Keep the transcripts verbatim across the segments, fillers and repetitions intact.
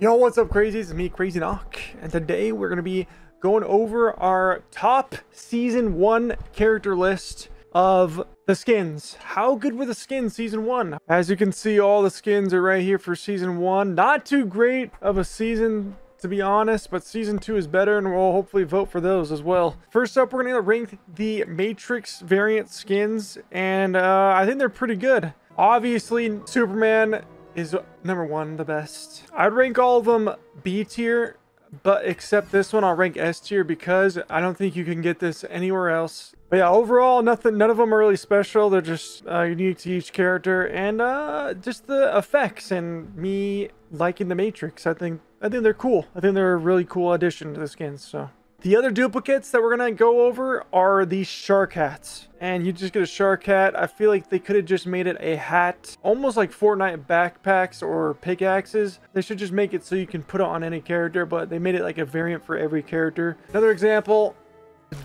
Yo, what's up, crazies? It's me, CrazyNoc, and today we're gonna be going over our top season one character list of the skins. How good were the skins season one? As you can see, all the skins are right here for season one. Not too great of a season, to be honest, but season two is better, and we'll hopefully vote for those as well. First up, we're gonna rank the Matrix variant skins, and uh, I think they're pretty good. Obviously, Superman is number one, the best. I'd rank all of them B tier, but except this one I'll rank S tier because I don't think you can get this anywhere else. But yeah, overall nothing, none of them are really special. They're just uh, unique to each character, and uh just the effects and me liking the Matrix. I think I think they're cool. I think they're a really cool addition to the skins. So the other duplicates that we're gonna go over are the shark hats. And you just get a shark hat. I feel like they could have just made it a hat, almost like Fortnite backpacks or pickaxes. They should just make it so you can put it on any character, but they made it like a variant for every character. Another example,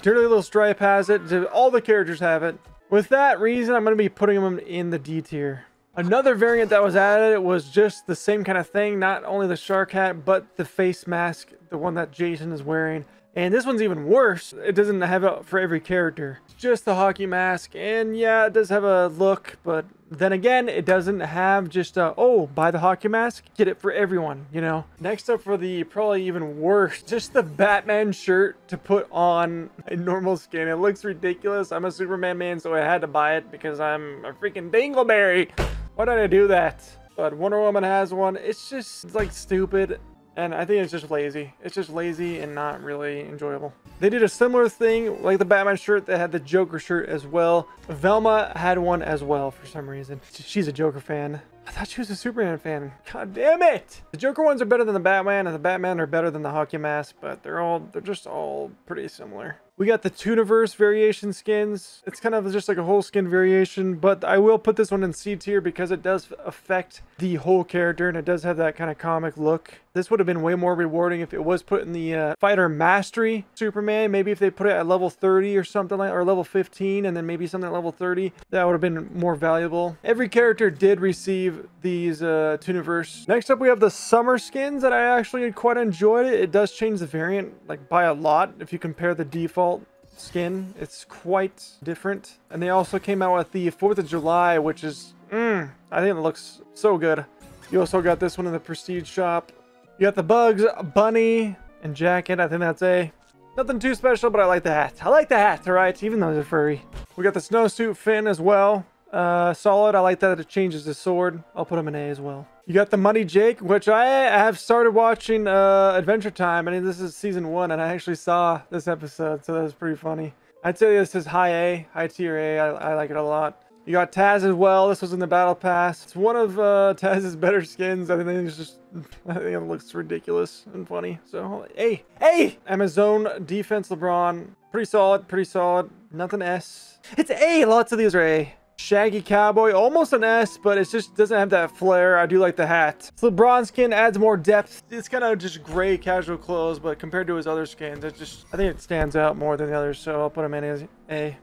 Dirty Little Stripe has it. All the characters have it. With that reason, I'm gonna be putting them in the D tier. Another variant that was added was just the same kind of thing, not only the shark hat, but the face mask, the one that Jason is wearing. And this one's even worse. It doesn't have it for every character. It's just the hockey mask. And yeah, it does have a look. But then again, it doesn't have just a, oh, buy the hockey mask, get it for everyone, you know? Next up for the probably even worse, just the Batman shirt to put on a normal skin. It looks ridiculous. I'm a Superman man, so I had to buy it because I'm a freaking dingleberry. Why did I do that? But Wonder Woman has one. It's just, it's like stupid. And I think it's just lazy. It's just lazy and not really enjoyable. They did a similar thing, like the Batman shirt. They had the Joker shirt as well. Velma had one as well for some reason. She's a Joker fan. I thought she was a Superman fan. God damn it! The Joker ones are better than the Batman, and the Batman are better than the hockey mask, but they're all, they're just all pretty similar. We got the Tooniverse variation skins. It's kind of just like a whole skin variation, but I will put this one in C tier because it does affect the whole character, and it does have that kind of comic look. This would have been way more rewarding if it was put in the uh, Fighter Mastery Superman. Maybe if they put it at level thirty or something like, or level fifteen, and then maybe something at level thirty, that would have been more valuable. Every character did receive these uh, Tooniverse. Next up, we have the summer skins that I actually quite enjoyed. It does change the variant like by a lot if you compare the default skin. It's quite different, and they also came out with the fourth of July, which is mm, I think it looks so good. You also got this one in the prestige shop. You got the Bugs Bunny and jacket. I think that's a nothing too special, but I like the hat. I like the hat, all right, even though they're furry. We got the snowsuit Finn as well. Uh, solid. I like that it changes the sword. I'll put him in A as well. You got the Muddy Jake, which I have started watching uh, Adventure Time. I mean, this is season one, and I actually saw this episode, so that was pretty funny. I'd say this is high A, high tier A. I, I like it a lot. You got Taz as well. This was in the Battle Pass. It's one of uh, Taz's better skins. I think it's just, I think it looks ridiculous and funny. So, hey, hey! Amazon Defense LeBron. Pretty solid, pretty solid. Nothing S. It's A! Lots of these are A. Shaggy Cowboy, almost an S, but it just doesn't have that flair. I do like the hat. So LeBron's skin adds more depth. It's kind of just gray casual clothes, but compared to his other skins, it just, I think it stands out more than the others, so I'll put him in as A.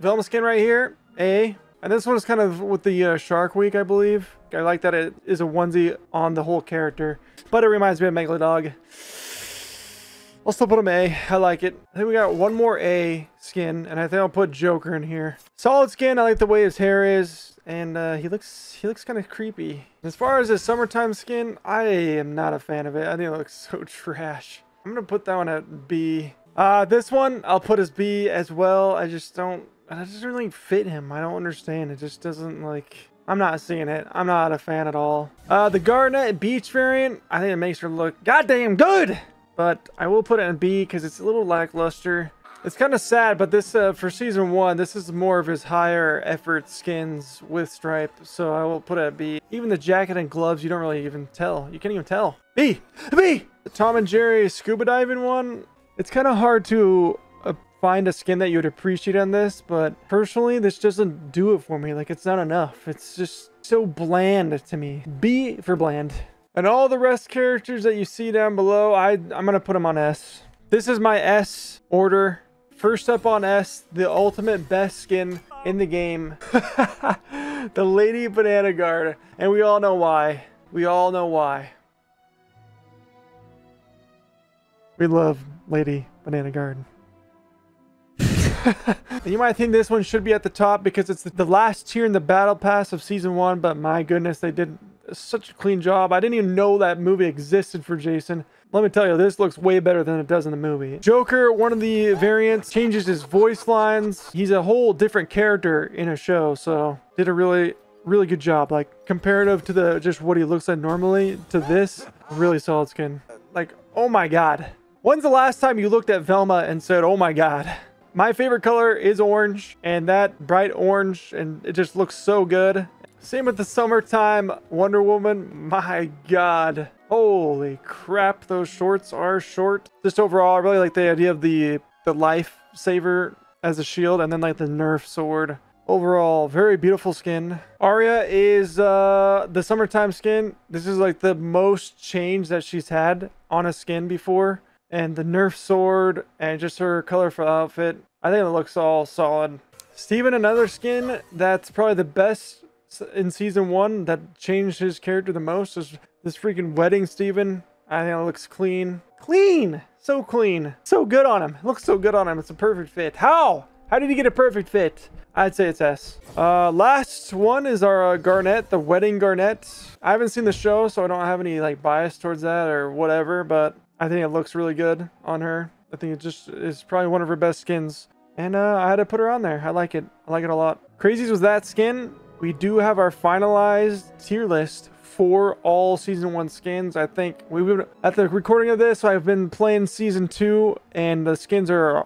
Velma skin right here, A. And this one is kind of with the uh, Shark Week, I believe. I like that it is a onesie on the whole character, but it reminds me of Megalodog. I'll still put him A. I like it. I think we got one more A skin, and I think I'll put Joker in here. Solid skin. I like the way his hair is, and uh, he looks he looks kind of creepy. As far as his summertime skin, I am not a fan of it. I think it looks so trash. I'm gonna put that one at B. Uh, this one I'll put as B as well. I just don't. It doesn't really fit him. I don't understand. It just doesn't like. I'm not seeing it. I'm not a fan at all. Uh, the Garnet Beach variant. I think it makes her look goddamn good. But I will put it in B because it's a little lackluster. It's kind of sad, but this uh, for season one, this is more of his higher effort skins with stripe. So I will put it at B. Even the jacket and gloves, you don't really even tell. You can't even tell. B! B! The Tom and Jerry scuba diving one. It's kind of hard to uh, find a skin that you would appreciate on this. But personally, this doesn't do it for me. Like, it's not enough. It's just so bland to me. B for bland. And all the rest characters that you see down below, I, I'm going to put them on S. This is my S order. First up on S, the ultimate best skin in the game. The Lady Banana Guard. And we all know why. We all know why. We love Lady Banana Garden. You might think this one should be at the top because it's the last tier in the battle pass of season one, but my goodness, they did such a clean job. I didn't even know that movie existed for Jason. Let me tell you, this looks way better than it does in the movie. Joker, one of the variants, changes his voice lines. He's a whole different character in a show, so did a really, really good job. Like, comparative to the just what he looks like normally to this, really solid skin. Like, oh my god. When's the last time you looked at Velma and said, oh my god? My favorite color is orange, and that bright orange, and it just looks so good. Same with the summertime Wonder Woman. My god. Holy crap, those shorts are short. Just overall, I really like the idea of the the life saver as a shield, and then like the Nerf sword. Overall, very beautiful skin. Arya is uh, the summertime skin. This is like the most change that she's had on a skin before. And the Nerf sword and just her colorful outfit. I think it looks all solid. Steven, another skin that's probably the best in season one that changed his character the most is this freaking wedding Steven. I think it looks clean. Clean! So clean. So good on him. It looks so good on him. It's a perfect fit. How? How did he get a perfect fit? I'd say it's S. Uh, last one is our uh, Garnet, the wedding Garnet. I haven't seen the show, so I don't have any like bias towards that or whatever, but I think it looks really good on her. I think it just is probably one of her best skins. And uh, I had to put her on there. I like it. I like it a lot. Crazies was that skin. We do have our finalized tier list for all season one skins. I think we would, at the recording of this, I've been playing season two and the skins are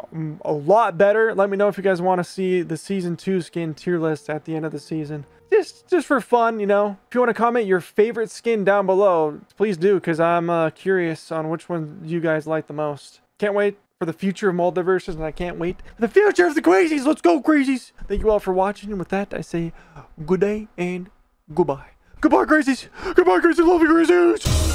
a lot better. Let me know if you guys want to see the season two skin tier list at the end of the season. Just, just for fun, you know. If you want to comment your favorite skin down below, please do, because I'm uh, curious on which one you guys like the most. Can't wait for the future of Multiversus, and I can't wait for the future of the Crazies. Let's go, Crazies! Thank you all for watching, and with that, I say good day and goodbye. Goodbye, Crazies! Goodbye, Crazies! Love you, Crazies!